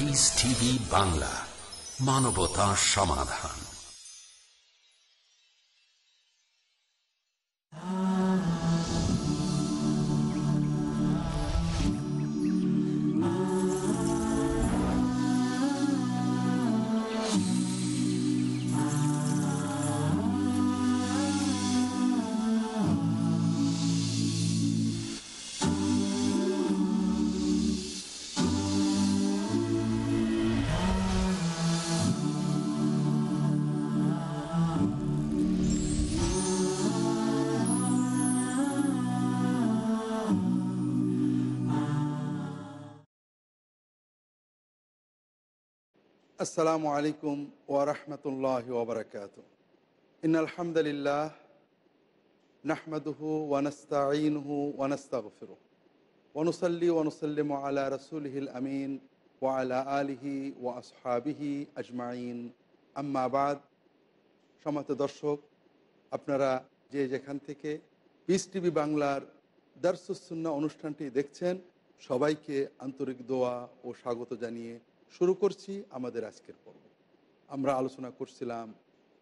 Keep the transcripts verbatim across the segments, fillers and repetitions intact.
Piece TV Bangla, মানবতা সমাধান। আসসালামু আলাইকুম ওয়া রাহমাতুল্লাহি ওয়া বারাকাতুহু। ইন্নাল হামদালিল্লাহ নাহমাদুহু ওয়া نستাইনুহু ওয়া نستাগফিরুহু ওয়া নুসাল্লি ওয়া নুসাল্লিমু আলা রাসূলিহিল আমিন ওয়া আলা আলিহি ওয়া আসহাবিহি আজমাইন, আম্মা বাদ। সম্মানিত দর্শক, আপনারা যে যেখান থেকে পিএস টিভি বাংলার দারসুস সুন্নাহ অনুষ্ঠানটি দেখছেন, সবাইকে আন্তরিক দোয়া ও স্বাগত জানিয়ে শুরু করছি আমাদের আজকের পর্ব। আমরা আলোচনা করছিলাম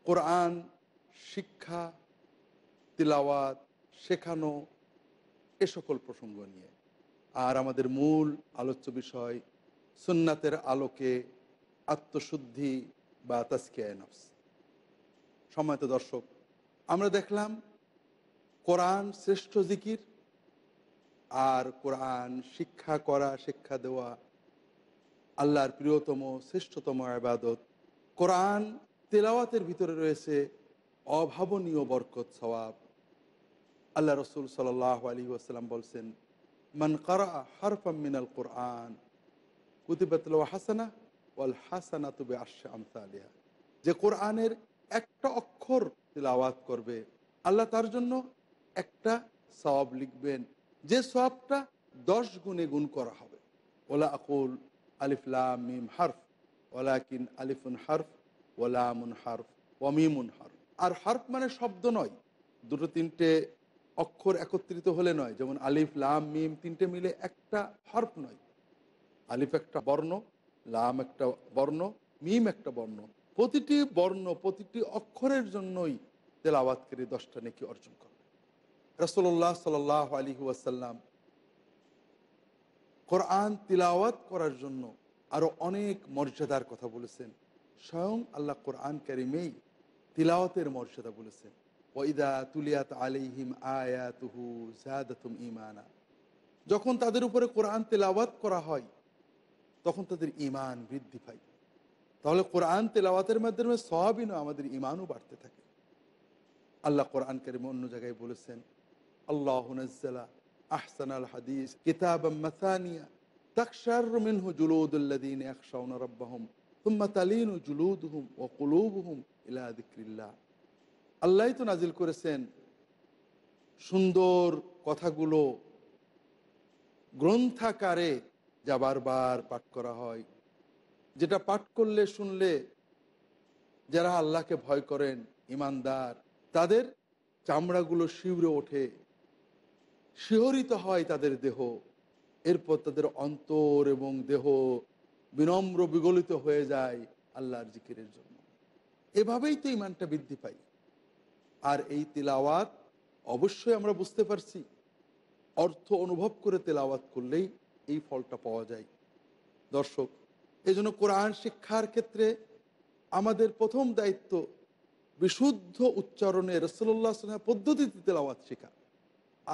কোরআন শিক্ষা, তিলাওয়াত, শেখানো এ সকল প্রসঙ্গ নিয়ে। আর আমাদের মূল আলোচ্য বিষয় সুন্নাতের আলোকে আত্মশুদ্ধি বা তাজকিয়ায়ে নফস। সম্মানিত দর্শক, আমরা দেখলাম কোরআন শ্রেষ্ঠ জিকির, আর কোরআন শিক্ষা করা, শিক্ষা দেওয়া আল্লাহর প্রিয়তম শ্রেষ্ঠতম ইবাদত। কোরআন তেলাওয়াতের ভিতরে রয়েছে অভাবনীয় বরকত, সওয়াব। আল্লাহ রাসূল সাল্লাল্লাহু আলাইহি ওয়াসাল্লাম বলেন, মান ক্বারা হারফাম মিনাল কোরআন কুতিবাত লাহু হাসানাহ ওয়াল হাসানাতু বিআশরি আমসালিহা। যে কোরআনের একটা অক্ষর তেলাওয়াত করবে, আল্লাহ তার জন্য একটা সওয়াব লিখবেন, যে সওয়াবটা দশ গুণে গুণ করা হবে। ওয়ালা আকুল আলিফ লাম মিম হারফ ওয়ালাকিন আলিফুন হারফ ওয়া লামুন হারফ ওয়া মিমুন হারফ। আর হারফ মানে শব্দ নয়, দুটো তিনটে অক্ষর একত্রিত হলে নয়। যেমন আলিফ লাম মিম তিনটে মিলে একটা হারফ নয়। আলিফ একটা বর্ণ, লাম একটা বর্ণ, মিম একটা বর্ণ। প্রতিটি বর্ণ, প্রতিটি অক্ষরের জন্যই তেলাওয়াতকারী দশটা নেকি অর্জন করবে। রাসূলুল্লাহ সাল্লাল্লাহু আলাইহি ওয়াসাল্লাম কোরআন তিলাওয়াত করার জন্য আরও অনেক মর্যাদার কথা বলেছেন। স্বয়ং আল্লাহ কোরআন কারিমেই তিলাওয়াতের মর্যাদা বলেছেন, ওয়াইদা তুলিয়াত আলাইহিম আয়াতুহু যাদাতুম ঈমানা। যখন তাদের উপরে কোরআন তিলাওয়াত করা হয় তখন তাদের ঈমান বৃদ্ধি পায়। তাহলে কোরআন তিলাওয়াতের মাধ্যমে সওয়াবই নয়, আমাদের ঈমানও বাড়তে থাকে। আল্লাহ কোরআন কারিমে অন্য জায়গায় বলেছেন, আল্লাহু নাজ্জালা আহসানাল হাদিস কিতাবাম মাসানিয়া তাকশারু মিনহু জুলুদুল্লাযীনা ইখশাউনা রাব্বাহুম সুম্মা তালিনু জুলুদুহুম ওয়া কুলুবুহুম ইলা যিকরিল্লাহ। আল্লাহই তো নাজিল করেছেন সুন্দর কথাগুলো গ্রন্থাকারে, যা বারবার পাঠ করা হয়, যেটা পাঠ করলে শুনলে যারা আল্লাহকে ভয় করেন, ইমানদার, তাদের চামড়াগুলো শিউরে ওঠে, শিহরিত হয় তাদের দেহ। এরপর তাদের অন্তর এবং দেহ বিনম্র বিগলিত হয়ে যায় আল্লাহর জিকিরের জন্য। এভাবেই তো ইমানটা বৃদ্ধি পায়। আর এই তেলাওয়াত অবশ্যই আমরা বুঝতে পারছি, অর্থ অনুভব করে তেলাওয়াত করলেই এই ফলটা পাওয়া যায়। দর্শক, এজন্য কোরআন শিক্ষার ক্ষেত্রে আমাদের প্রথম দায়িত্ব বিশুদ্ধ উচ্চারণে রাসূলুল্লাহ সাল্লাল্লাহু আলাইহি ওয়াসাল্লামের পদ্ধতিতে তেলাওয়াত শেখা,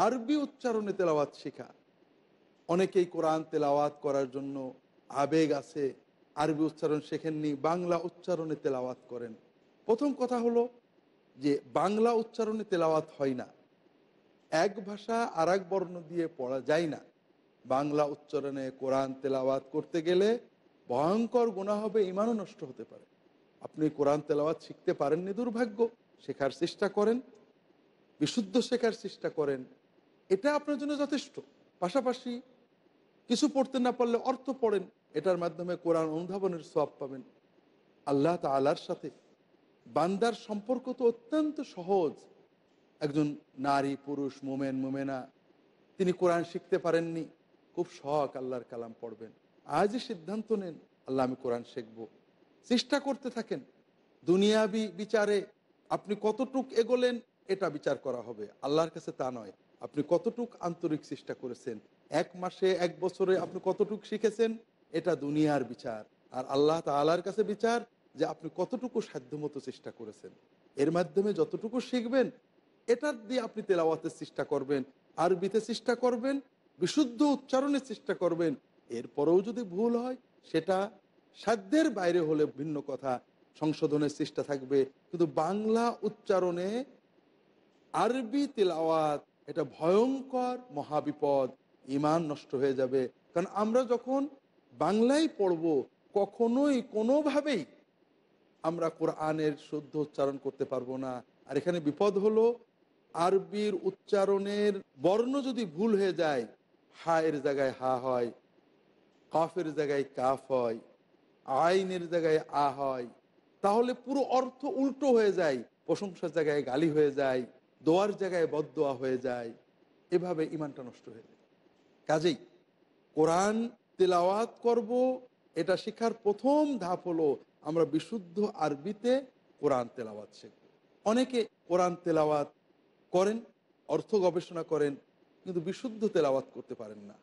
আরবি উচ্চারণে তেলাওয়াত শেখা। অনেকেই কোরআন তেলাওয়াত করার জন্য আবেগ আছে, আরবি উচ্চারণ শেখেননি, বাংলা উচ্চারণে তেলাওয়াত করেন। প্রথম কথা হলো যে বাংলা উচ্চারণে তেলাওয়াত হয় না, এক ভাষা আর এক বর্ণ দিয়ে পড়া যায় না। বাংলা উচ্চারণে কোরআন তেলাওয়াত করতে গেলে ভয়ঙ্কর গুনাহ হবে, ইমানও নষ্ট হতে পারে। আপনি কোরআন তেলাওয়াত শিখতে পারেননি, দুর্ভাগ্য। শেখার চেষ্টা করেন, বিশুদ্ধ শেখার চেষ্টা করেন, এটা আপনার জন্য যথেষ্ট। পাশাপাশি কিছু পড়তে না পারলে অর্থ পড়েন, এটার মাধ্যমে কোরআন অনুধাবনের সওয়াব পাবেন। আল্লাহ তাআলার সাথে বান্দার সম্পর্ক তো অত্যন্ত সহজ। একজন নারী, পুরুষ, মোমেন, মোমেনা, তিনি কোরআন শিখতে পারেননি, খুব শখ আল্লাহর কালাম পড়বেন। আজই সিদ্ধান্ত নেন আল্লাহ আমি কোরআন শিখব, চেষ্টা করতে থাকেন। দুনিয়াবি বিচারে আপনি কতটুক এগোলেন এটা বিচার করা হবে, আল্লাহর কাছে তা নয়। আপনি কতটুক আন্তরিক চেষ্টা করেছেন, এক মাসে এক বছরে আপনি কতটুক শিখেছেন, এটা দুনিয়ার বিচার। আর আল্লাহ তাআলার কাছে বিচার যে আপনি কতটুকু সাধ্যমতো চেষ্টা করেছেন। এর মাধ্যমে যতটুকু শিখবেন এটার দিয়ে আপনি তেলাওয়াতের চেষ্টা করবেন, আরবিতে চেষ্টা করবেন, বিশুদ্ধ উচ্চারণের চেষ্টা করবেন। এরপরেও যদি ভুল হয় সেটা সাধ্যের বাইরে হলে ভিন্ন কথা, সংশোধনের চেষ্টা থাকবে। কিন্তু বাংলা উচ্চারণে আরবি তেলাওয়াত এটা ভয়ঙ্কর মহাবিপদ, ইমান নষ্ট হয়ে যাবে। কারণ আমরা যখন বাংলায় পড়ব কখনোই কোনোভাবেই আমরা কোরআনের শুদ্ধ উচ্চারণ করতে পারবো না। আর এখানে বিপদ হলো আরবির উচ্চারণের বর্ণ যদি ভুল হয়ে যায়, হা এর জায়গায় হা হয়, কাফের জায়গায় কাফ হয়, আইনের জায়গায় আ হয়, তাহলে পুরো অর্থ উল্টো হয়ে যায়। প্রশংসার জায়গায় গালি হয়ে যায়, দোয়ার জায়গায় বদদোয়া হয়ে যায়, এভাবে ইমানটা নষ্ট হয়ে যায়। কাজেই কোরআন তেলাওয়াত করব, এটা শেখার প্রথম ধাপ হলো আমরা বিশুদ্ধ আরবিতে কোরআন তেলাওয়াত শিখব। অনেকে কোরআন তেলাওয়াত করেন, অর্থ গবেষণা করেন, কিন্তু বিশুদ্ধ তেলাওয়াত করতে পারেন না।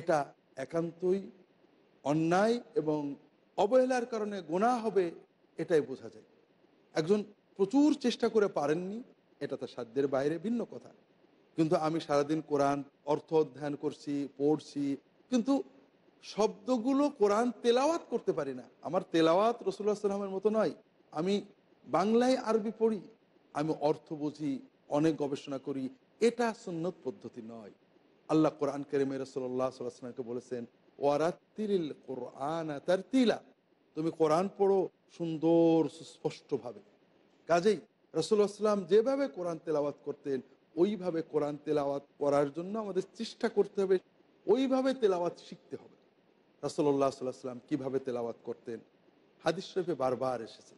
এটা একান্তই অন্যায় এবং অবহেলার কারণে গুনাহ হবে, এটাই বোঝা যায়। একজন প্রচুর চেষ্টা করে পারেননি, এটা তার সাধ্যের বাইরে, ভিন্ন কথা। কিন্তু আমি সারাদিন কোরআন অর্থ অধ্যয়ন করছি, পড়ছি, কিন্তু শব্দগুলো কোরআন তেলাওয়াত করতে পারি না। আমার তেলাওয়াত রাসূলুল্লাহ সাল্লাল্লাহু আলাইহি ওয়াসাল্লামের মতো নয়। আমি বাংলায় আরবি পড়ি, আমি অর্থ বুঝি, অনেক গবেষণা করি, এটা সুন্নত পদ্ধতি নয়। আল্লাহ কোরআন কারীমে রাসূলুল্লাহ সাল্লাল্লাহু আলাইহি ওয়াসাল্লামকে বলেছেন, ওয়ারাতিলিল কোরআনা তারতিলা, তুমি কোরআন পড়ো সুন্দর সুস্পষ্টভাবে। কাজেই রাসূলুল্লাহ সাল্লাল্লাহু আলাইহি ওয়াসাল্লাম যেভাবে কোরআন তেলাওয়াত করতেন ওইভাবে কোরআন তেলাওয়াত করার জন্য আমাদের চেষ্টা করতে হবে, ওইভাবে তেলাওয়াত শিখতে হবে। রাসূলুল্লাহ সাল্লাল্লাহু আলাইহি ওয়াসাল্লাম কীভাবে তেলাওয়াত করতেন হাদিস শরীফে বারবার এসেছে।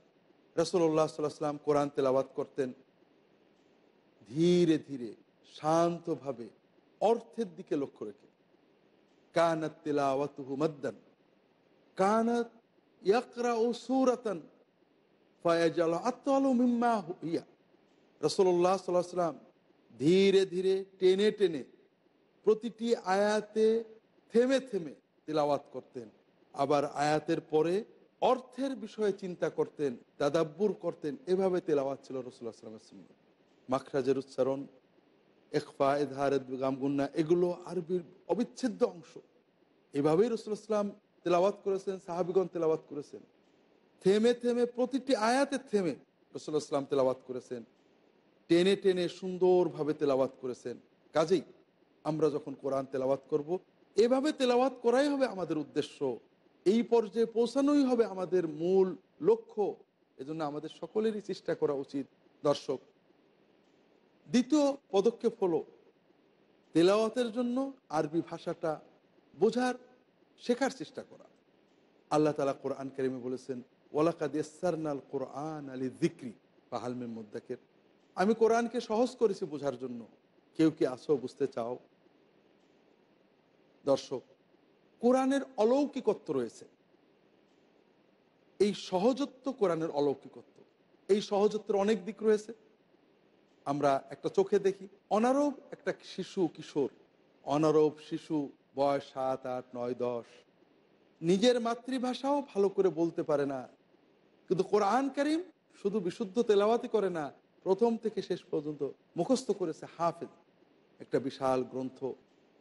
রাসূলুল্লাহ সাল্লাল্লাহু আলাইহি ওয়াসাল্লাম কোরআন তেলাওয়াত করতেন ধীরে ধীরে, শান্তভাবে, অর্থের দিকে লক্ষ্য রেখে। কানাত তিলাওয়াতুহু মাদদান, কানাত ইয়াকরাউ সূরাতান ফায়াজালু আতওয়ালু মিম্মা হুয়া। রাসূলুল্লাহ সাল্লাল্লাহু আলাইহি ওয়াসাল্লাম ধীরে ধীরে, টেনে টেনে প্রতিটি আয়াতে থেমে থেমে তেলাওয়াত করতেন। আবার আয়াতের পরে অর্থের বিষয়ে চিন্তা করতেন, তাদাব্বুর করতেন। এভাবে তেলাওয়াত ছিল রাসূলুল্লাহ সাল্লাল্লাহু আলাইহি ওয়াসাল্লামের। মাখরাজের উচ্চারণ, ইখফা, ইজহারাত, গামগুন্না, এগুলো আরবির অবিচ্ছেদ্য অংশ। এভাবেই রাসূলুল্লাহ সাল্লাল্লাহু আলাইহি ওয়াসাল্লাম তেলাওয়াত করেছেন, সাহাবীগণ তেলাওয়াত করেছেন। থেমে থেমে প্রতিটি আয়াতে থেমে রাসূলুল্লাহ সাল্লাল্লাহু আলাইহি ওয়াসাল্লাম তেলাওয়াত করেছেন, টেনে টেনে সুন্দরভাবে তেলাওয়াত করেছেন। কাজেই আমরা যখন কোরআন তেলাওয়াত করব, এভাবে তেলাওয়াত করাই হবে আমাদের উদ্দেশ্য, এই পর্যায়ে পৌঁছানোই হবে আমাদের মূল লক্ষ্য। এজন্য আমাদের সকলেরই চেষ্টা করা উচিত। দর্শক, দ্বিতীয় পদক্ষেপ হলো তেলাওয়াতের জন্য আরবি ভাষাটা বোঝার, শেখার চেষ্টা করা। আল্লাহ তাআলা কোরআন কারীমে বলেছেন, ওয়ালাকাদ ইয়াসসারনাল কোরআন লিযিকরি ফাহাল মিন মুদ্দাকির। আমি কোরআনকে সহজ করেছি বোঝার জন্য, কেউ কি আসো বুঝতে চাও? দর্শক, কোরআনের অলৌকিকত্ব রয়েছে। এই সহজত্ব কোরআনের অলৌকিকত্ব, এই সহজত্বের অনেক দিক রয়েছে। আমরা একটা চোখে দেখি অনারব একটা শিশু কিশোর, অনারব শিশু, বয়স সাত আট নয় দশ, নিজের মাতৃভাষাও ভালো করে বলতে পারে না। কিন্তু কোরআন কারীম শুধু বিশুদ্ধ তেলাওয়াতই করে না, প্রথম থেকে শেষ পর্যন্ত মুখস্থ করেছে। হাফেজ, একটা বিশাল গ্রন্থ,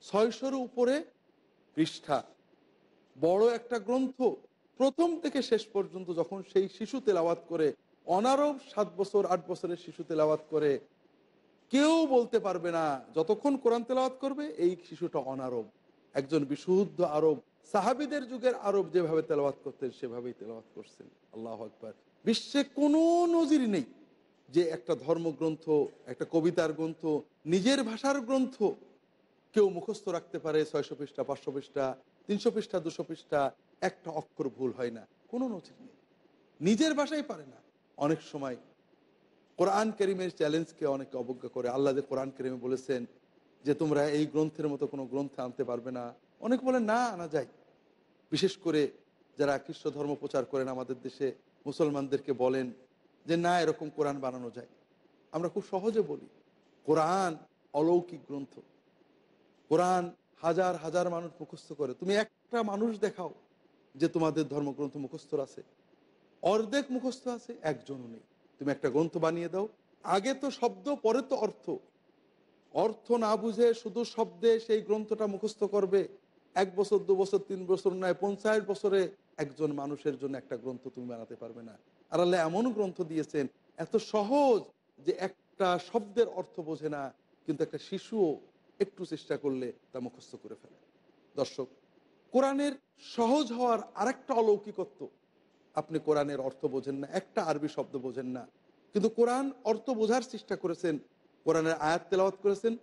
ছয়শোর উপরে পৃষ্ঠা, বড় একটা গ্রন্থ। প্রথম থেকে শেষ পর্যন্ত যখন সেই শিশু তেলাওয়াত করে, অনারব সাত বছর আট বছরের শিশু তেলাওয়াত করে, কেউ বলতে পারবে না যতক্ষণ কোরআন তেলাওয়াত করবে এই শিশুটা অনারব। একজন বিশুদ্ধ আরব, সাহাবীদের যুগের আরব যেভাবে তেলাওয়াত করতেন সেভাবেই তেলাওয়াত করছেন। আল্লাহু আকবার। বিশ্বে কোনো নজির নেই যে একটা ধর্মগ্রন্থ, একটা কবিতার গ্রন্থ, নিজের ভাষার গ্রন্থ কেউ মুখস্থ রাখতে পারে ছয়শো পৃষ্ঠা, পাঁচশো পৃষ্ঠা, তিনশো পৃষ্ঠা, দুশো পৃষ্ঠা, একটা অক্ষর ভুল হয় না, কোনো নজির নেই। নিজের ভাষাই পারে না। অনেক সময় কোরআন কারীমের চ্যালেঞ্জকে অনেকে অবজ্ঞা করে। আল্লাহ যে কোরআন কারীমে বলেছেন যে তোমরা এই গ্রন্থের মতো কোনো গ্রন্থে আনতে পারবে না, অনেক বলে না আনা যায়। বিশেষ করে যারা খ্রিস্ট ধর্ম প্রচার করেন আমাদের দেশে, মুসলমানদেরকে বলেন যে না এরকম কোরআন বানানো যায়। আমরা খুব সহজে বলি কোরআন অলৌকিক গ্রন্থ, কোরআন হাজার হাজার মানুষ মুখস্থ করে। তুমি একটা মানুষ দেখাও যে তোমাদের ধর্মগ্রন্থ মুখস্থ আছে, অর্ধেক মুখস্থ আছে, একজনও নেই। তুমি একটা গ্রন্থ বানিয়ে দাও, আগে তো শব্দ পরে তো অর্থ, অর্থ না বুঝে শুধু শব্দে সেই গ্রন্থটা মুখস্থ করবে, এক বছর দু বছর তিন বছর নয়, পঞ্চাশ বছরে একজন মানুষের জন্য একটা গ্রন্থ তুমি বানাতে পারবে না। আর আল্লাহ এমন গ্রন্থ দিয়েছেন এত সহজ যে একটা শব্দের অর্থ বোঝে না, কিন্তু একটা শিশুও একটু চেষ্টা করলে তা মুখস্থ করে ফেলে। দর্শক, কোরআনের সহজ হওয়ার আরেকটা অলৌকিকত্ব, আপনি কোরআনের অর্থ বোঝেন না, একটা আরবি শব্দ বোঝেন না, কিন্তু কোরআন অর্থ বোঝার চেষ্টা করেছেন, কোরআনের আয়াত তেলাওয়াত করেছেন,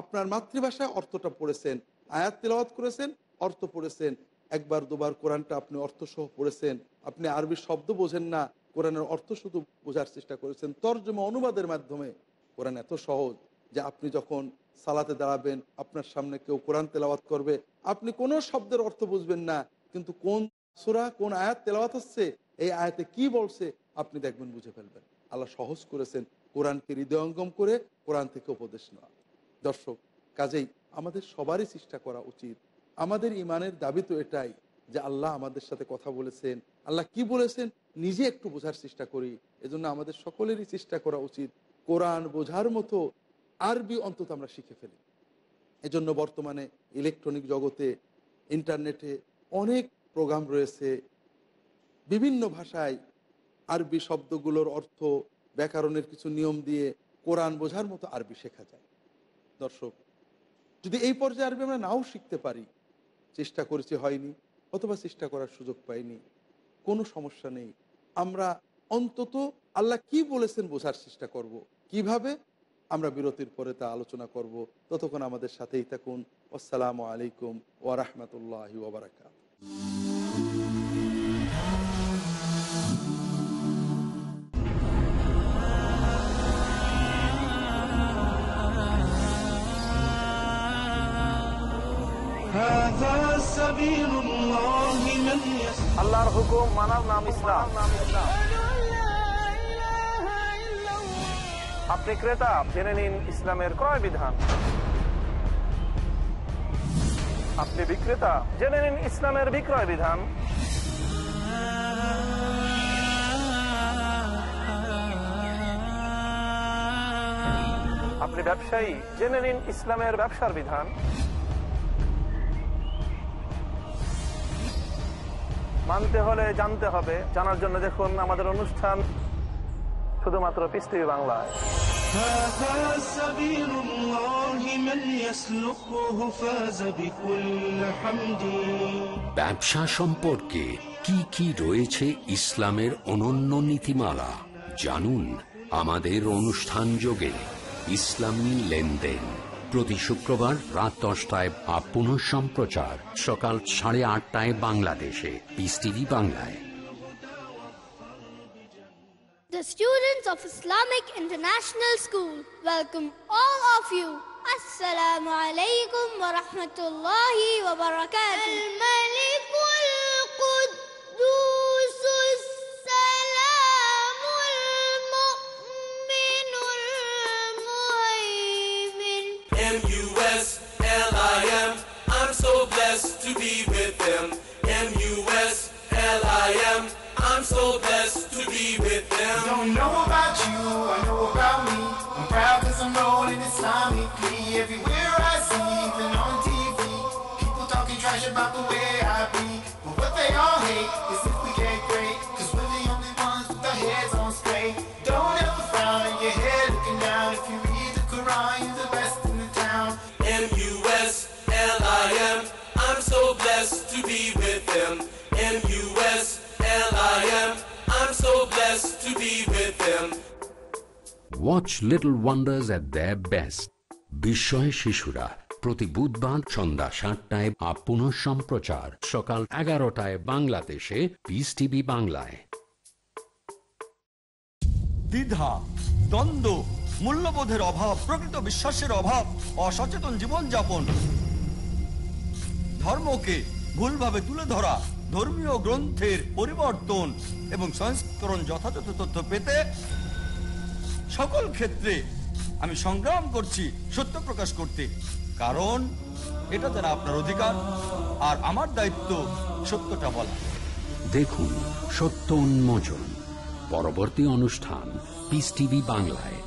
আপনার মাতৃভাষায় অর্থটা পড়েছেন, আয়াত তেলাওয়াত করেছেন, অর্থ পড়েছেন, একবার দুবার কোরআনটা আপনি অর্থসহ পড়েছেন, আপনি আরবি শব্দ বোঝেন না, কোরআনের অর্থ শুধু বোঝার চেষ্টা করেছেন তর্জমা অনুবাদের মাধ্যমে। কোরআন এত সহজ যে আপনি যখন সালাতে দাঁড়াবেন, আপনার সামনে কেউ কোরআন তেলাওয়াত করবে, আপনি কোনো শব্দের অর্থ বুঝবেন না, কিন্তু কোন সূরা কোন আয়াত তেলাওয়াত হচ্ছে, এই আয়াতে কি বলছে, আপনি দেখবেন, বুঝে ফেলবেন। আল্লাহ সহজ করেছেন কোরআনকে হৃদয়ঙ্গম করে কোরআন থেকে উপদেশ নেওয়া। দর্শক, কাজেই আমাদের সবারই চেষ্টা করা উচিত, আমাদের ইমানের দাবি তো এটাই যে আল্লাহ আমাদের সাথে কথা বলেছেন, আল্লাহ কি বলেছেন নিজে একটু বোঝার চেষ্টা করি। এজন্য আমাদের সকলেরই চেষ্টা করা উচিত কোরআন বোঝার মতো আরবি অন্তত আমরা শিখে ফেলি। এজন্য বর্তমানে ইলেকট্রনিক জগতে, ইন্টারনেটে অনেক প্রোগ্রাম রয়েছে, বিভিন্ন ভাষায় আরবি শব্দগুলোর অর্থ ব্যাকরণের কিছু নিয়ম দিয়ে কোরআন বোঝার মতো আরবি শেখা যায়। দর্শক, যদি এই পর্যায়ে আরবি আমরা নাও শিখতে পারি, চেষ্টা করেছি হয়নি অথবা চেষ্টা করার সুযোগ পাইনি, কোনো সমস্যা নেই, আমরা অন্তত আল্লাহ কি বলেছেন বোঝার চেষ্টা করব। কিভাবে, আমরা বিরতির পরে তা আলোচনা করব। ততক্ষণ আমাদের সাথেই থাকুন। আসসালামু আলাইকুম ওয়া রাহমাতুল্লাহি ওয়া বারাকাতুহু। আল্লাহর হুকুম মানার নাম ইসলাম। আপনি ক্রেতা, জেনে নিন ইসলামের ক্রয় বিধান। আপনি বিক্রেতা, জেনে নিন ইসলামের বিক্রয় বিধান। আপনি ব্যবসায়ী, জেনে নিন ইসলামের ব্যবসার বিধান। মানতে হলে জানতে হবে, জানার জন্য দেখুন আমাদের অনুষ্ঠান শুধুমাত্র পিস টিভি বাংলায়। ব্যবসা সম্পর্কে কি কি রয়েছে ইসলামের অনন্য নীতিমালা জানুন আমাদের অনুষ্ঠান যোগে ইসলামী লেনদেন, প্রতি শুক্রবার রাত দশটায় বা পুনঃ সম্প্রচার সকাল সাড়ে আটটায় বাংলাদেশে, পিস টিভি বাংলায়। The students of Islamic International School welcome all of you. Assalamu alaikum wa rahmatullahi wa barakatuh. Al-Malikul Quddusus Salamul Mu'minul Mu'min. M U S L I M, I'm so blessed to be with them. M U S L I M, I'm so blessed to be with them. Don't know about you, I know about me. I'm proud cause I'm known in Islamically. Everywhere I see, even on T V, people talking trash about the way I be. But what they all hate is if we get great, cause we're the only ones with our heads on straight. Don't ever frown in your head looking down. If you read the Quran, you're the best in the town. M U S L I M, I'm so blessed to be with them. M U S L I M, I'm so blessed to be with them. Watch Little Wonders at their best. Bishoy Shishura proti budhbar সন্ধ্যা সাতটায় আর পুনঃসম্প্রচার সকাল এগারোটায় বাংলাদেশে, PS TV বাংলায়। দ্বিধা, দ্বন্দ্ব, মূল্যবোধের অভাব, প্রকৃত বিশ্বাসের অভাব, অসচেতন জীবনযাপন, ধর্মকে ভুলভাবে তুলে ধরা, ধর্মীয় গ্রন্থের পরিবর্তন এবং সংস্করণ যথাযথ তথ্য পেতে সকল ক্ষেত্রে আমি সংগ্রাম করছি সত্য প্রকাশ করতে, কারণ এটা তারা আপনার অধিকার আর আমার দায়িত্ব সত্যটা বলা। দেখুন সত্য উন্মোচন পরবর্তী অনুষ্ঠান পিস টিভি বাংলায়।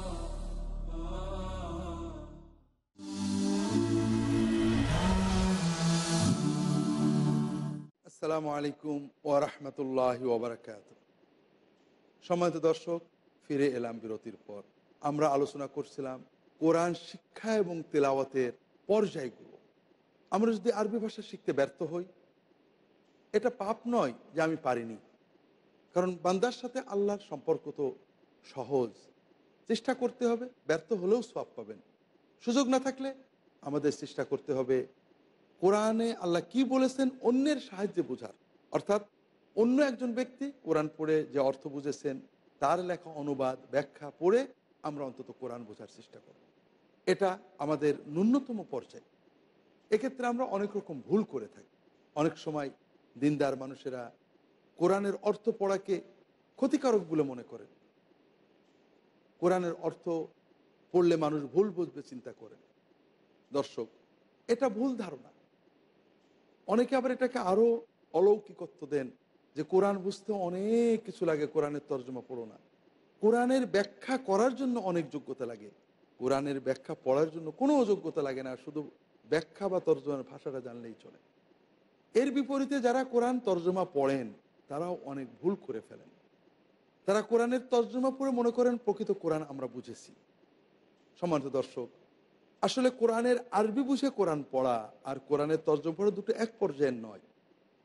আসসালামু আলাইকুম ওয়া রাহমাতুল্লাহি ওয়া বারাকাতুহু। সম্মানিত দর্শক, ফিরে এলাম বিরতির পর। আমরা আলোচনা করছিলাম কোরআন শিক্ষা এবং তেলাওয়াতের পর্যায়গুলো। আমরা যদি আরবি ভাষা শিখতে ব্যর্থ হই, এটা পাপ নয় যে আমি পারিনি, কারণ বান্দার সাথে আল্লাহর সম্পর্ক তো সহজ। চেষ্টা করতে হবে, ব্যর্থ হলেও সওয়াব পাবেন। সুযোগ না থাকলে আমাদের চেষ্টা করতে হবে কোরআনে আল্লাহ কি বলেছেন অন্যের সাহায্যে বোঝার, অর্থাৎ অন্য একজন ব্যক্তি কোরআন পড়ে যে অর্থ বুঝেছেন তার লেখা অনুবাদ ব্যাখ্যা পড়ে আমরা অন্তত কোরআন বোঝার চেষ্টা করব। এটা আমাদের ন্যূনতম পর্যায়। এক্ষেত্রে আমরা অনেক রকম ভুল করে থাকি। অনেক সময় দিনদার মানুষেরা কোরআনের অর্থ পড়াকে ক্ষতিকারক বলে মনে করেন, কোরআনের অর্থ পড়লে মানুষ ভুল বুঝবে চিন্তা করেন। দর্শক, এটা ভুল ধারণা। অনেকে আবার এটাকে আরও অলৌকিকত্ব দেন যে কোরআন বুঝতে অনেক কিছু লাগে, কোরআনের তর্জমা পড়ো না। কোরআনের ব্যাখ্যা করার জন্য অনেক যোগ্যতা লাগে, কোরআনের ব্যাখ্যা পড়ার জন্য কোনো অযোগ্যতা লাগে না, শুধু ব্যাখ্যা বা তর্জমার ভাষাটা জানলেই চলে। এর বিপরীতে যারা কোরআন তর্জমা পড়েন তারাও অনেক ভুল করে ফেলেন। তারা কোরআনের তর্জমা পড়ে মনে করেন প্রকৃত কোরআন আমরা বুঝেছি। সম্মানিত দর্শক, আসলে কোরআনের আরবি বুঝে কোরআন পড়া আর কোরআনের তর্জমা পড়া দুটো এক পর্যায়ের নয়।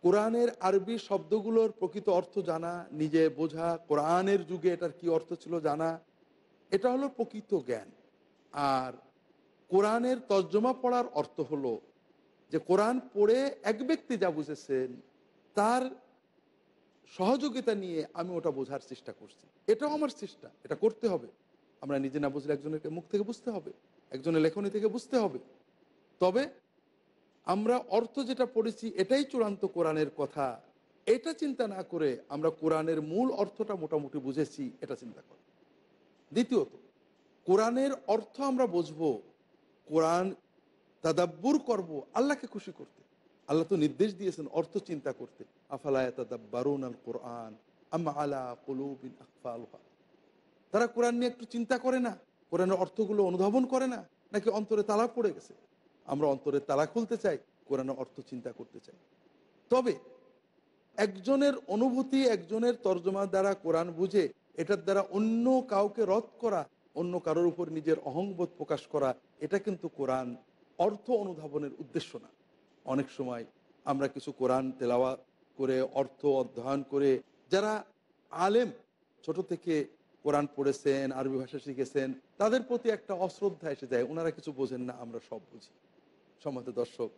কোরআনের আরবি শব্দগুলোর প্রকৃত অর্থ জানা, নিজে বোঝা, কোরআনের যুগে এটার কি অর্থ ছিল জানা, এটা হলো প্রকৃত জ্ঞান। আর কোরআনের তর্জমা পড়ার অর্থ হলো যে কোরআন পড়ে এক ব্যক্তি যা বুঝেছেন তার সহযোগিতা নিয়ে আমি ওটা বোঝার চেষ্টা করছি। এটাও আমার চেষ্টা, এটা করতে হবে। আমরা নিজে না বুঝলে একজনের মুখ থেকে বুঝতে হবে, একজনের লেখনী থেকে বুঝতে হবে। তবে আমরা অর্থ যেটা পড়েছি এটাই চূড়ান্ত কোরআনের কথা, এটা চিন্তা না করে আমরা কোরআনের মূল অর্থটা মোটামুটি বুঝেছি এটা চিন্তা করি। দ্বিতীয়ত, কোরআনের অর্থ আমরা বুঝব, কোরআন তাদাব্বুর করব আল্লাহকে খুশি করতে। আল্লাহ তো নির্দেশ দিয়েছেন অর্থ চিন্তা করতে। আফালা ইয়াতাদাব্বারুনাল কোরআন আম আলা কুলুবিন আকফালুহা। তারা কোরআন নিয়ে একটু চিন্তা করে না, কোরআনের অর্থগুলো অনুধাবন করে না, নাকি অন্তরে তালা পড়ে গেছে? আমরা অন্তরে তালা খুলতে চাই, কোরআনের অর্থ চিন্তা করতে চাই। তবে একজনের অনুভূতি, একজনের তর্জমা দ্বারা কোরআন বুঝে এটার দ্বারা অন্য কাউকে রদ করা, অন্য কারোর উপর নিজের অহংবোধ প্রকাশ করা, এটা কিন্তু কোরআন অর্থ অনুধাবনের উদ্দেশ্য না। অনেক সময় আমরা কিছু কোরআন তেলাওয়া করে অর্থ অধ্যয়ন করে, যারা আলেম ছোট থেকে কোরআন পড়েছেন, আরবি ভাষা শিখেছেন, তাদের প্রতি একটা অশ্রদ্ধা এসে যায়, ওনারা কিছু বোঝেন না, আমরা সব বুঝি। সম্মানিত দর্শক,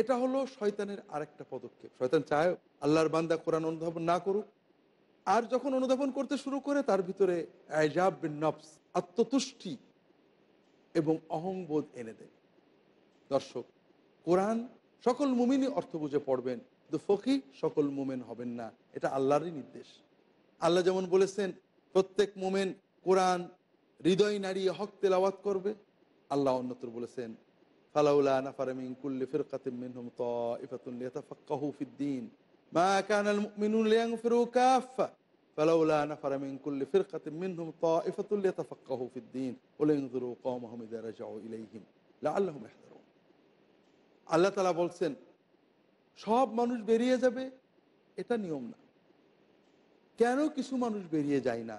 এটা হলো শয়তানের আরেকটা পদক্ষেপ। শয়তান চায় আল্লাহর বান্দা কোরআন অনুধাবন না করুক, আর যখন অনুধাবন করতে শুরু করে তার ভিতরে আইজাব বিন নফস, আত্মতুষ্টি এবং অহংবোধ এনে দেয়। দর্শক, কোরআন সকল মুমিনই অর্থ বুঝে পড়বেন, কিন্তু ফকি সকল মুমিন হবেন না, এটা আল্লাহরই নির্দেশ। আল্লাহ যেমন বলেছেন প্রত্যেক মুমিন কোরআন হৃদয় নাড়িয়ে হক তেলাওয়াত করবে, আল্লাহ অন্যত্র বলেছেন ফালাউলা নাফারা মিন কুল্লি ফিরকাতিন মিনহুম তাইফাতুন লিয়াতাফাক্কাহু ফিদ-দ্বীন মা কানাল মুমিনুনা লিয়াগফিরু কাফা ফালাউলা নাফারা মিন কুল্লি ফিরকাতিন মিনহুম তাইফাতুন লিয়াতাফাক্কাহু ফিদ-দ্বীন ওয়া লিয়ানযুরু কওমাহুম ইযা রাজাউ ইলাইহিম লাআল্লাহুম ইয়াহজারুন। আল্লাহ তাআলা বলছেন সব মানুষ বেরিয়ে যাবে, এটা নিয়ম না। কেন কিছু মানুষ বেরিয়ে যায় না?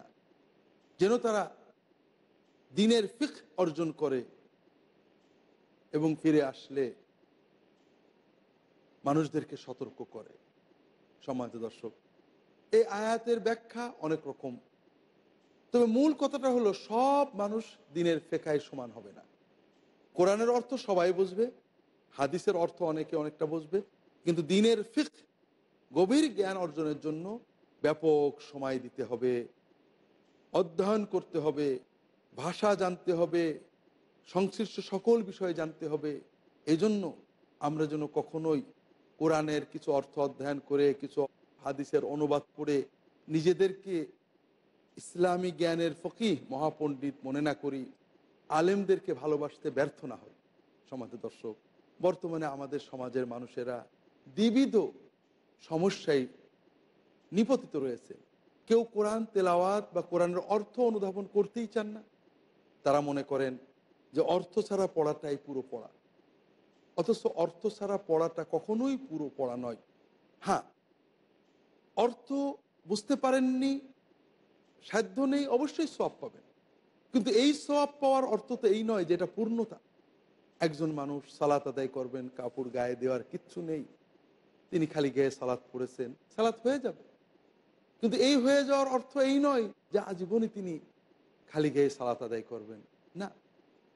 যেন তারা দ্বীনের ফিকহ অর্জন করে এবং ফিরে আসলে মানুষদেরকে সতর্ক করে। সম্মানিত দর্শক, এই আয়াতের ব্যাখ্যা অনেক রকম, তবে মূল কথাটা হলো সব মানুষ দ্বীনের ফিকহায় সমান হবে না। কোরআনের অর্থ সবাই বুঝবে, হাদিসের অর্থ অনেকে অনেকটা বুঝবে, কিন্তু দ্বীনের ফিকহ গভীর জ্ঞান অর্জনের জন্য ব্যাপক সময় দিতে হবে, অধ্যয়ন করতে হবে, ভাষা জানতে হবে, সংশ্লিষ্ট সকল বিষয়ে জানতে হবে। এই জন্য আমরা যেন কখনোই কোরআনের কিছু অর্থ অধ্যয়ন করে, কিছু হাদিসের অনুবাদ করে নিজেদেরকে ইসলামী জ্ঞানের ফকিহ মহাপণ্ডিত মনে না করি, আলেমদেরকে ভালোবাসতে ব্যর্থ না হই। সমাজের দর্শক, বর্তমানে আমাদের সমাজের মানুষেরা বিবিধ সমস্যায় নিপতিত রয়েছে। কেউ কোরআন তেলাওয়াত বা কোরআনের অর্থ অনুধাবন করতেই চান না। তারা মনে করেন যে অর্থ ছাড়া পড়াটাই পুরো পড়া, অথচ অর্থ ছাড়া পড়াটা কখনোই পুরো পড়া নয়। হ্যাঁ, অর্থ বুঝতে পারেননি, সাধ্য নেই, অবশ্যই সওয়াব পাবেন, কিন্তু এই সওয়াব পাওয়ার অর্থ তো এই নয় যে এটা পূর্ণতা। একজন মানুষ সালাত আদায় করবেন, কাপড় গায়ে দেওয়ার কিচ্ছু নেই, তিনি খালি গায়ে সালাত পড়েছেন, সালাত হয়ে যাবে, কিন্তু এই হয়ে যাওয়ার অর্থ এই নয় যে আজীবনই তিনি খালি গায়ে সালাত আদায় করবেন। না,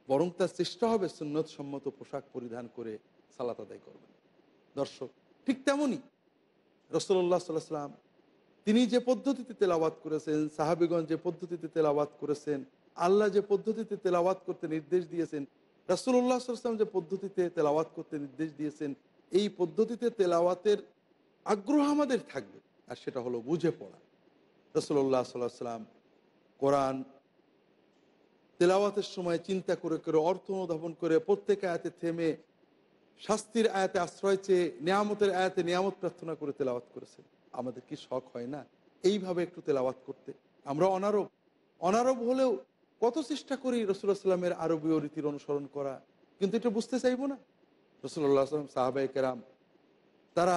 বরং তার চেষ্টা হবে সুন্নত সম্মত পোশাক পরিধান করে সালাত আদায় করবেন। দর্শক, ঠিক তেমনই রাসূলুল্লাহ সাল্লাল্লাহু আলাইহি ওয়াসাল্লাম তিনি যে পদ্ধতিতে তেলাওয়াত করেছেন, সাহাবীগণ যে পদ্ধতিতে তেলাওয়াত করেছেন, আল্লাহ যে পদ্ধতিতে তেলাওয়াত করতে নির্দেশ দিয়েছেন, রাসূলুল্লাহ সাল্লাল্লাহু আলাইহি ওয়াসাল্লাম যে পদ্ধতিতে তেলাওয়াত করতে নির্দেশ দিয়েছেন, এই পদ্ধতিতে তেলাওয়াতের আগ্রহ আমাদের থাকবে। আর সেটা হলো বুঝে পড়া। রাসূলুল্লাহ সাল্লাল্লাহু আলাইহি ওয়াসাল্লাম কোরআন তেলাওয়াতের সময় চিন্তা করে করে অর্থ অনুধাবন করে প্রত্যেক আয়াতে থেমে শাস্তির আয়াতে আশ্রয় চেয়ে নিয়ামতের আয়াতে নিয়ামত প্রার্থনা করে তেলাওয়াত করেছেন। আমাদের কি শখ হয় না এইভাবে একটু তেলাওয়াত করতে? আমরা অনারব, অনারব হলেও কত চেষ্টা করি রাসূলুল্লাহ সাল্লাল্লাহু আলাইহি ওয়াসাল্লামের আরবীয় রীতির অনুসরণ করা, কিন্তু এটা বুঝতে চাইবো না। রাসূলুল্লাহ সাল্লাল্লাহু আলাইহি ওয়াসাল্লাম, সাহাবায়ে কেরাম তারা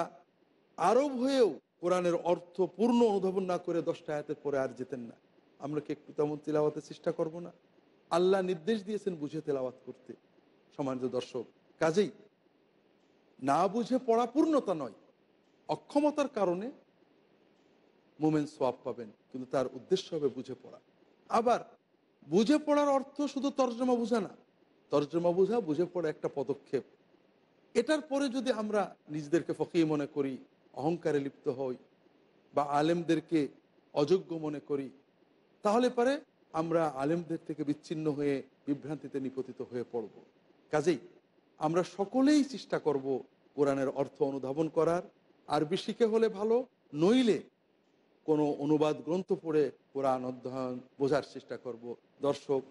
আরব হয়েও কোরআনের অর্থ পূর্ণ অনুধাবন না করে দশটা আয়াতের পরে আর যেতেন না। আমরা কি একটু তেমন তেলাওয়াতের চেষ্টা করব না? আল্লাহ নির্দেশ দিয়েছেন বুঝে তেলাওয়াত করতে। সম্মানিত দর্শক, কাজেই না বুঝে পড়া পূর্ণতা নয়। অক্ষমতার কারণে মুমিন সওয়াব পাবেন, কিন্তু তার উদ্দেশ্য হবে বুঝে পড়া। আবার বুঝে পড়ার অর্থ শুধু তর্জমা বোঝা না, তর্জমা বোঝা বুঝে পড়া একটা পদক্ষেপ। এটার পরে যদি আমরা নিজেদেরকে ফকিহ মনে করি, অহংকারে লিপ্ত হই বা আলেমদেরকে অযোগ্য মনে করি, তাহলে পরে আমরা আলেমদের থেকে বিচ্ছিন্ন হয়ে বিভ্রান্তিতে নিপতিত হয়ে পড়ব। কাজেই আমরা সকলেই চেষ্টা করব কোরআনের অর্থ অনুধাবন করার। আরবি শিখে হলে ভালো, নইলে কোনো অনুবাদ গ্রন্থ পড়ে কোরআন অধ্যয়ন বোঝার চেষ্টা করব। দর্শক,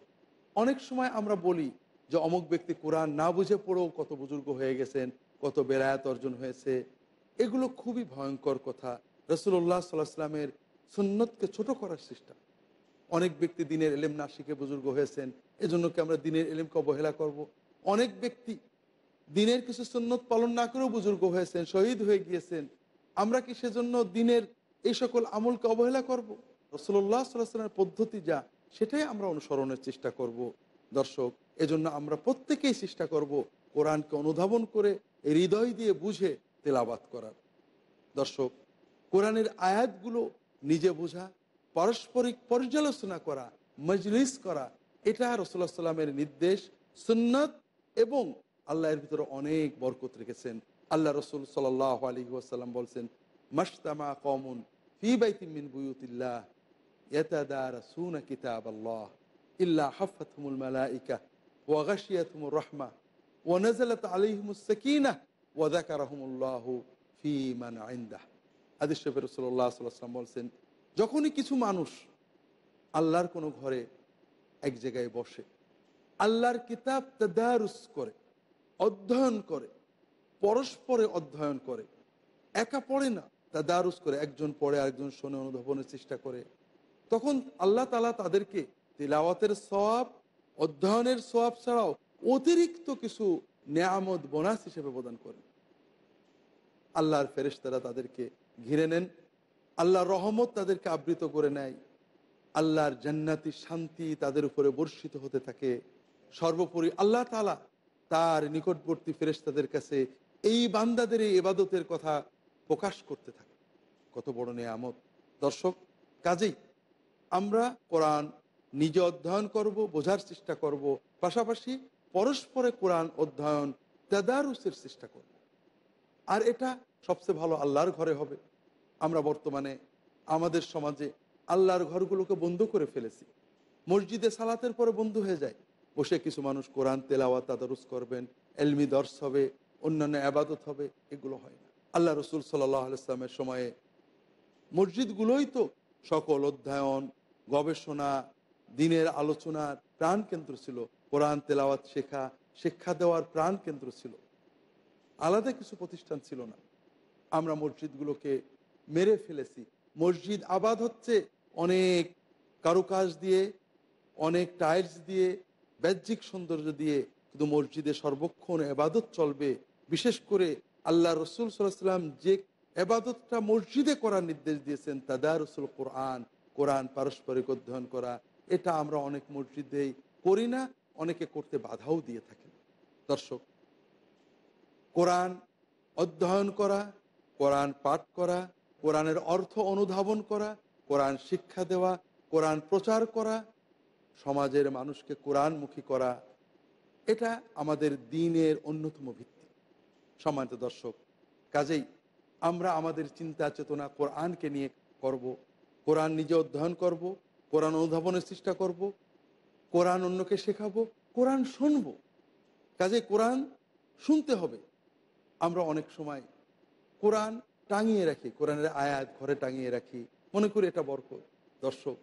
অনেক সময় আমরা বলি যে অমুক ব্যক্তি কোরআন না বুঝে পড়েও কত বুজুর্গ হয়ে গেছেন, কত বেলায়াত অর্জন হয়েছে। এগুলো খুবই ভয়ঙ্কর কথা। রাসূলুল্লাহ সাল্লাল্লাহু আলাইহি ওয়াসাল্লামের সুন্নতকে ছোট করার চেষ্টা। অনেক ব্যক্তি দিনের এলেম না শিখে বুজুর্গ হয়েছেন, এজন্য কি আমরা দিনের এলেমকে অবহেলা করব? অনেক ব্যক্তি দিনের কিছু সুন্নত পালন না করেও বুজুর্গ হয়েছেন, শহীদ হয়ে গিয়েছেন, আমরা কি সেজন্য দিনের এই সকল আমলকে অবহেলা করব? রাসূলুল্লাহ সাল্লাল্লাহু আলাইহি ওয়াসাল্লামের পদ্ধতি যা, সেটাই আমরা অনুসরণের চেষ্টা করব। দর্শক, এজন্য আমরা প্রত্যেকেই চেষ্টা করব কোরআনকে অনুধাবন করে হৃদয় দিয়ে বুঝে তেলাওয়াত করার। দর্শক, কোরআনের আয়াতগুলো নিজে বোঝা, পারস্পরিক পর্যালোচনা করা, মজলিস করা, এটা রাসূলুল্লাহ সাল্লাল্লাহু আলাইহি ওয়াসাল্লামের নির্দেশ, সুন্নাত, এবং আল্লাহর ভিতরে অনেক বরকত রেখেছেন। আল্লাহ রাসূল সাল্লাল্লাহু আলাইহি ওয়াসাল্লাম বলছেন, মাশতামা কওমুন ফি বাইতিন মিন বুয়ুতিল্লাহ ইয়াতাদারাসুনা কিতাবাল্লাহ ইল্লা হাফাতহুমুল মালায়েকা ওয়া গাশিয়াতহুমুর রাহমা ওয়া নাযালাত আলাইহিমুস সাকিনাহ ওয়া যাকারাহুমুল্লাহু ফি মান ইনদাহ। হাদিস শরীফে রাসূলুল্লাহ সাল্লাল্লাহু আলাইহি ওয়াসাল্লাম বলছেন, যখনই কিছু মানুষ আল্লাহর কোনো ঘরে এক জায়গায় বসে আল্লাহর কিতাব তাদারুস করে, অধ্যয়ন করে, পরস্পরে অধ্যয়ন করে, একা পড়ে না, তাদারুস করে, একজন পড়ে আরেকজন শোনে, অনুধাবনের চেষ্টা করে, তখন আল্লাহ তাআলা তাদেরকে তিলাওয়াতের সওয়াব, অধ্যয়নের সওয়াব ছাড়াও অতিরিক্ত কিছু নিয়ামত বোনাস হিসেবে প্রদান করেন। আল্লাহর ফেরেশতারা তাদেরকে ঘিরে নেন, আল্লাহর রহমত তাদেরকে আবৃত করে নেয়, আল্লাহর জান্নাতি শান্তি তাদের উপরে বর্ষিত হতে থাকে। সর্বোপরি আল্লাহ তাআলা তার নিকটবর্তী ফেরেশতাদের কাছে এই বান্দাদের এই ইবাদতের কথা প্রকাশ করতে থাকে। কত বড় নিয়ামত! দর্শক, কাজেই আমরা কোরআন নিজে অধ্যয়ন করব, বোঝার চেষ্টা করব, পাশাপাশি পরস্পরে কোরআন অধ্যয়ন তাদারুসের চেষ্টা করব। আর এটা সবচেয়ে ভালো আল্লাহর ঘরে হবে। আমরা বর্তমানে আমাদের সমাজে আল্লাহর ঘরগুলোকে বন্ধ করে ফেলেছি। মসজিদে সালাতের পরে বন্ধ হয়ে যায়, বসে কিছু মানুষ কোরআন তেলাওয়াত তাদারুস করবেন, এলমি দর্স হবে, অন্যান্য ইবাদত হবে, এগুলো হয় না। আল্লাহ রসুল সাল্লাল্লাহু আলাইহি ওয়াসাল্লামের সময়ে মসজিদগুলোই তো সকল অধ্যয়ন, গবেষণা, দিনের আলোচনার প্রাণকেন্দ্র ছিল, কোরআন তেলাওয়াত শেখা, শিক্ষা দেওয়ার প্রাণকেন্দ্র ছিল। আলাদা কিছু প্রতিষ্ঠান ছিল না। আমরা মসজিদগুলোকে মেরে ফেলেছি। মসজিদ আবাদ হচ্ছে অনেক কারুকাজ দিয়ে, অনেক টাইলস দিয়ে, বাহ্যিক সৌন্দর্য দিয়ে, কিন্তু মসজিদে সর্বক্ষণ এবাদত চলবে। বিশেষ করে আল্লাহ রসুল সাল্লাল্লাহু আলাইহি ওয়াসাল্লাম যে এবাদতটা মসজিদে করার নির্দেশ দিয়েছেন, তাদারুসুল কোরআন, কোরআন পারস্পরিক অধ্যয়ন করা, এটা আমরা অনেক মসজিদেই করি না, অনেকে করতে বাধাও দিয়ে থাকেন। দর্শক, কোরআন অধ্যয়ন করা, কোরআন পাঠ করা, কোরআনের অর্থ অনুধাবন করা, কোরআন শিক্ষা দেওয়া, কোরআন প্রচার করা, সমাজের মানুষকে কোরআনমুখী করা, এটা আমাদের দ্বীনের অন্যতম ভিত্তি। সম্মানিত দর্শক, কাজেই আমরা আমাদের চিন্তা চেতনা কোরআনকে নিয়ে করব। কোরআন নিজে অধ্যয়ন করব, কোরআন অনুধাবনের চেষ্টা করব, কোরআন অন্যকে শেখাবো, কোরআন শুনব। কাজেই কোরআন শুনতে হবে। আমরা অনেক সময় কোরআন টাঙিয়ে রাখি, কোরআনের আয়াত ঘরে টাঙিয়ে রাখি, মনে করি এটা বরকত। দর্শক,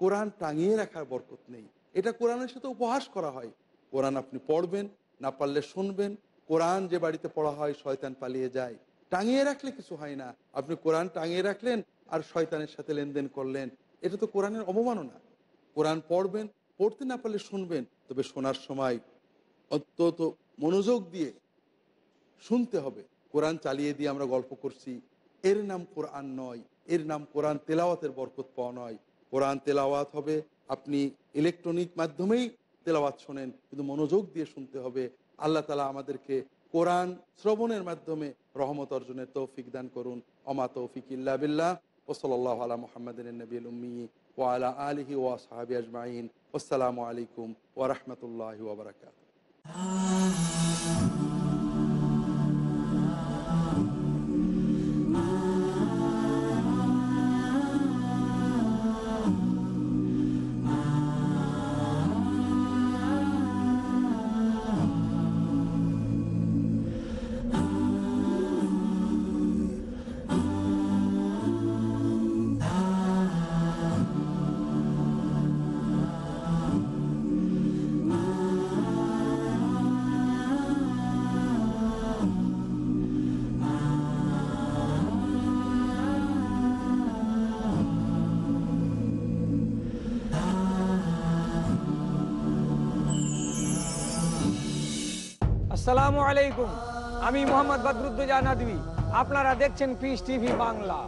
কোরআন টাঙিয়ে রাখার বরকত নেই, এটা কোরআনের সাথে উপহাস করা হয়। কোরআন আপনি পড়বেন, না পারলে শুনবেন। কোরআন যে বাড়িতে পড়া হয় শয়তান পালিয়ে যায়। টাঙিয়ে রাখলে কিছু হয় না। আপনি কোরআন টাঙিয়ে রাখলেন আর শয়তানের সাথে লেনদেন করলেন, এটা তো কোরআনের অবমাননা। কোরআন পড়বেন, পড়তে না পারলে শুনবেন, তবে শোনার সময় অত্যন্ত মনোযোগ দিয়ে শুনতে হবে। কোরআন চালিয়ে দিয়ে আমরা গল্প করছি, এর নাম কোরআন নয়, এর নাম কোরআন তেলাওয়াতের বরকত পাওয়া নয়। কোরআন তেলাওয়াত হবে, আপনি ইলেকট্রনিক মাধ্যমেই তেলাওয়াত শোনেন, কিন্তু মনোযোগ দিয়ে শুনতে হবে। আল্লাহ তাআলা আমাদেরকে কোরআন শ্রবণের মাধ্যমে রহমত অর্জনের তৌফিক দান করুন। ওমা তৌফিক ইল্লা বিল্লাহ। ওয়াসাল্লাল্লাহু আলা মুহাম্মাদিন নবিয়্যিল উম্মি ওয়া আলা আলিহি ওয়া আসহাবিহি আজমাইন। আসসালামু আলাইকুম ওয়া রাহমাতুল্লাহি ওয়া বারাকাতুহু। আসসালামু আলাইকুম, আমি মোহাম্মদ বদরুদ্দোজা নদভী, আপনারা দেখছেন পিস টিভি বাংলা।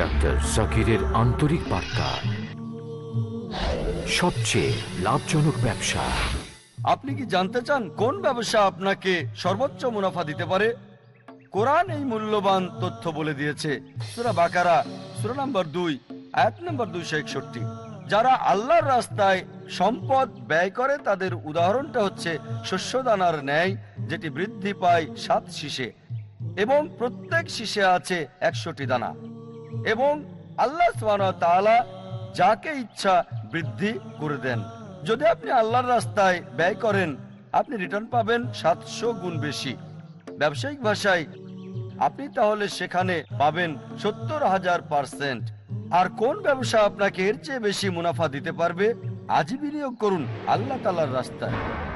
ডাক্তার জাকিরের আন্তরিক বার্তা, সবচেয়ে লাভজনক ব্যবসা। আপনি কি জানতে চান কোন ব্যবসা আপনাকে সর্বোচ্চ মুনাফা দিতে পারে? কোরআন এই মূল্যবান তথ্য বলে দিয়েছে। সূরা বাকারা সূরা নম্বর দুই আয়াত নম্বর দুইশো একষট্টি। যারা আল্লাহর রাস্তায় সম্পদ ব্যয় করে তাদের উদাহরণটা হচ্ছে শস্যদানার ন্যায়, যেটি বৃদ্ধি পায় সাত শীষে এবং প্রত্যেক শীষে আছে একশোটি দানা, এবং আল্লাহ সুবহানাহু ওয়া তাআলা যাকে ইচ্ছা বৃদ্ধি করে দেন। যদি আপনি আল্লাহর রাস্তায় ব্যয় করেন, আপনি রিটার্ন পাবেন সাতশো গুণ বেশি। ব্যবসায়িক ভাষায় আপনি তাহলে সেখানে পাবেন সত্তর হাজার পার্সেন্ট। আর কোন ব্যবসা আপনাকে এর চেয়ে বেশি মুনাফা দিতে পারবে? আজই বিনিয়োগ করুন আল্লাহ তাআলার রাস্তায়।